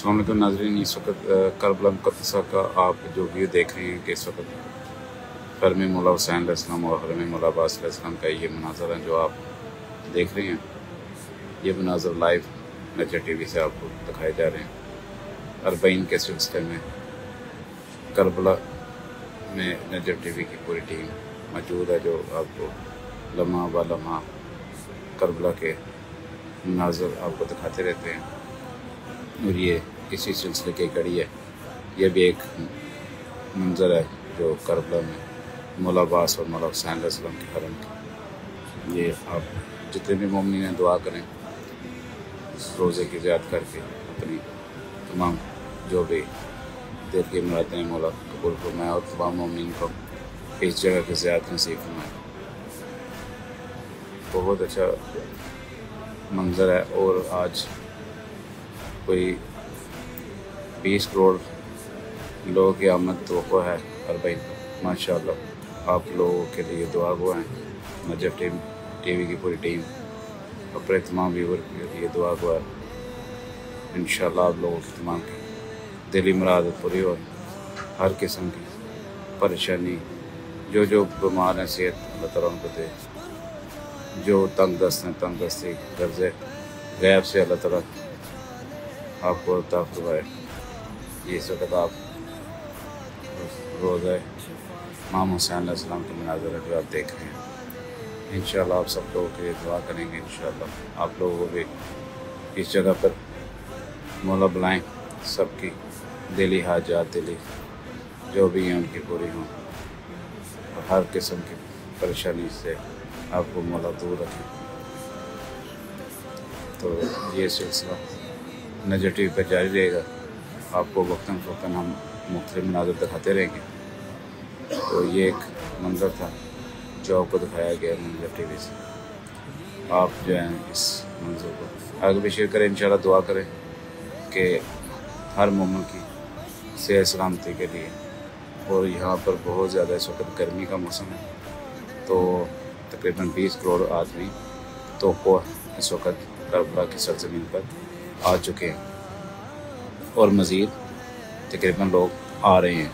अस्सलामुअलैकुम नाज़रीन, इस वक्त करबला मुक़द्दसा का आप जो व्यू देख रहे हैं कि इस वक्त हरम मौला हुसैन अलैहिस्सलाम और हरम मौला अब्बास अलैहिस्सलाम का ये मनाज़र है जो आप देख रहे हैं। ये मनाज़र लाइव नजफ टीवी से आपको दिखाए जा रहे हैं अरबईन के सिलसिले में। करबला में नजफ टीवी की पूरी टीम मौजूद है जो आपको लम्हा ब लम्हा करबला के मनाज़र आपको दिखाते रहते हैं। और ये इसी सिलसिले की कड़ी है, ये भी एक मंज़र है जो करबला में मौला अब्बास और मौला हुसैन अलैहिस्सलाम के हरम की। ये आप जितने भी मोमिन हैं दुआ करें इस रोज़े की याद करके अपनी तमाम जो भी दिल की मुरादें हैं मौला कबूल फरमाए और तमाम मोमिन को इस जगह की ज़ियारत नसीब फरमाए। बहुत अच्छा मंजर है और आज कोई 20 करोड़ लोगों की आमद तो है अरबईन पर माशाल्लाह। आप लोगों के लिए दुआ गो हैं, नजफ टीवी की पूरी टीम अपने तमाम व्यूवर के लिए दुआ गो है। इंशाल्लाह आप लोगों की तमाम की दिली मुराद पूरी और हर किस्म की परेशानी, जो जो बीमार हैं सेहत अल्लाह ताला उनको दे, जो तंगदस्त हैं तंगदस्ती कर्ज़े गैब से अल्लाह ताला आपको अता फरमाए। इस वक्त आप रोज़ा इमाम हुसैन अलैहिस्सलाम के मनाज़र जो आप देख रहे हैं। इंशाल्लाह आप सब लोगों के लिए दुआ करेंगे, इंशाल्लाह आप लोगों को भी इस जगह पर मौला बुलाएँ, सबकी दिली हाजात दिली जो भी हैं उनकी पूरी हों और हर किस्म की परेशानी से आपको मौला दूर रखें। तो ये सिलसिला नजफ टीवी पर जारी रहेगा, आपको वक्ता फ़वक्ता हम मुख्तलिफ़ मनाज़र दिखाते रहेंगे। तो ये एक मंजर था जो आपको दिखाया गया नजफ टीवी से। आप जो है इस मंजर को आगे भी शेयर करें, इंशाल्लाह दुआ करें कि हर मोमिन की सेहत सलामती के लिए। और यहाँ पर बहुत ज़्यादा इस वक्त गर्मी का मौसम है, तो तकरीबन 20 करोड़ आदमी तो इस वक्त करबला की सरजमीन पर आ चुके हैं और मज़ीद तकरीबन लोग आ रहे हैं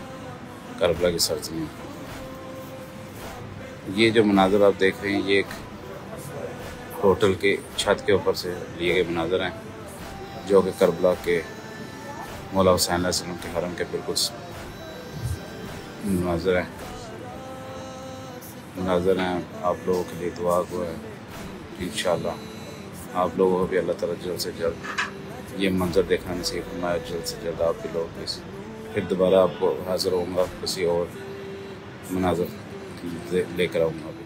करबला की सरजमीन। ये जो मनाज़र आप देख रहे हैं ये एक होटल के छत के ऊपर से लिए गए मनाज़र हैं जो कि करबला के मौला हुसैन अलैहिस्सलाम के हरम के बिल्कुल मनाज़र हैं आप लोगों के लिए दुआ को है। इंशाल्लाह आप लोगों को भी अल्लाह ताला जल्द से जल्द ये मंजर देखना नसीब फरमाए। जल्द से जल्द आप भी लोग फिर दोबारा आपको हाज़िर होऊंगा, किसी और मनाज़र लेकर आऊँगा।